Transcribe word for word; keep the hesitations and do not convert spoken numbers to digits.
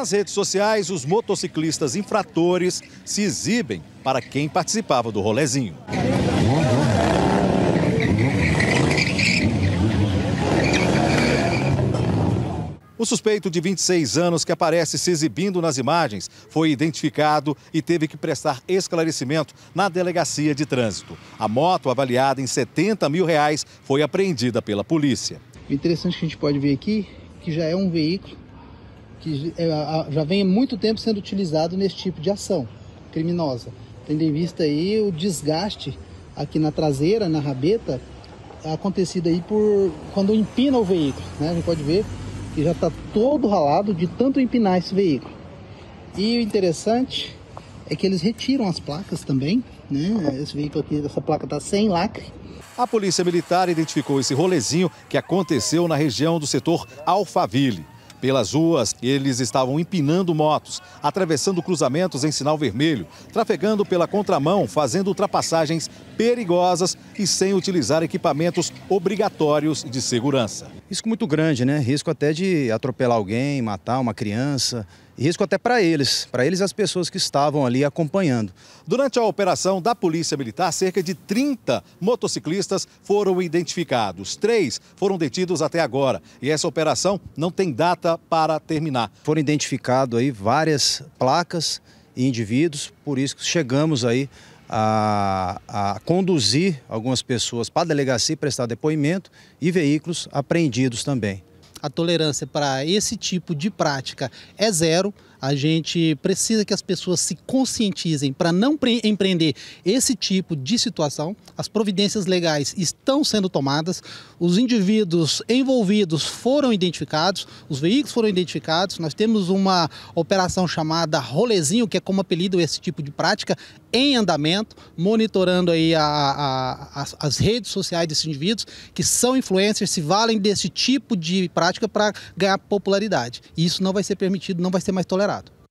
nas redes sociais, os motociclistas infratores se exibem para quem participava do rolezinho. O suspeito de vinte e seis anos que aparece se exibindo nas imagens foi identificado e teve que prestar esclarecimento na delegacia de trânsito. A moto, avaliada em setenta mil reais, foi apreendida pela polícia. O interessante que a gente pode ver aqui que já é um veículo que já vem há muito tempo sendo utilizado nesse tipo de ação criminosa. Tendo em vista aí o desgaste aqui na traseira, na rabeta, acontecido aí por quando empina o veículo, né? A gente pode ver que já está todo ralado de tanto empinar esse veículo. E o interessante é que eles retiram as placas também, né? Esse veículo aqui, essa placa está sem lacre. A Polícia Militar identificou esse rolezinho que aconteceu na região do setor Alphaville. Pelas ruas, eles estavam empinando motos, atravessando cruzamentos em sinal vermelho, trafegando pela contramão, fazendo ultrapassagens perigosas e sem utilizar equipamentos obrigatórios de segurança. Risco muito grande, né? Risco até de atropelar alguém, matar uma criança. Risco até para eles, para eles e as pessoas que estavam ali acompanhando. Durante a operação da Polícia Militar, cerca de trinta motociclistas foram identificados. Três foram detidos até agora e essa operação não tem data para terminar. Foram identificados aí várias placas e indivíduos, por isso que chegamos aí a, a conduzir algumas pessoas para a delegacia prestar depoimento e veículos apreendidos também. A tolerância para esse tipo de prática é zero. A gente precisa que as pessoas se conscientizem para não empreender esse tipo de situação. As providências legais estão sendo tomadas, os indivíduos envolvidos foram identificados, os veículos foram identificados. Nós temos uma operação chamada Rolezinho, que é como apelido esse tipo de prática, em andamento, monitorando aí a, a, a, as redes sociais desses indivíduos, que são influencers, se valem desse tipo de prática para ganhar popularidade. E isso não vai ser permitido, não vai ser mais tolerado.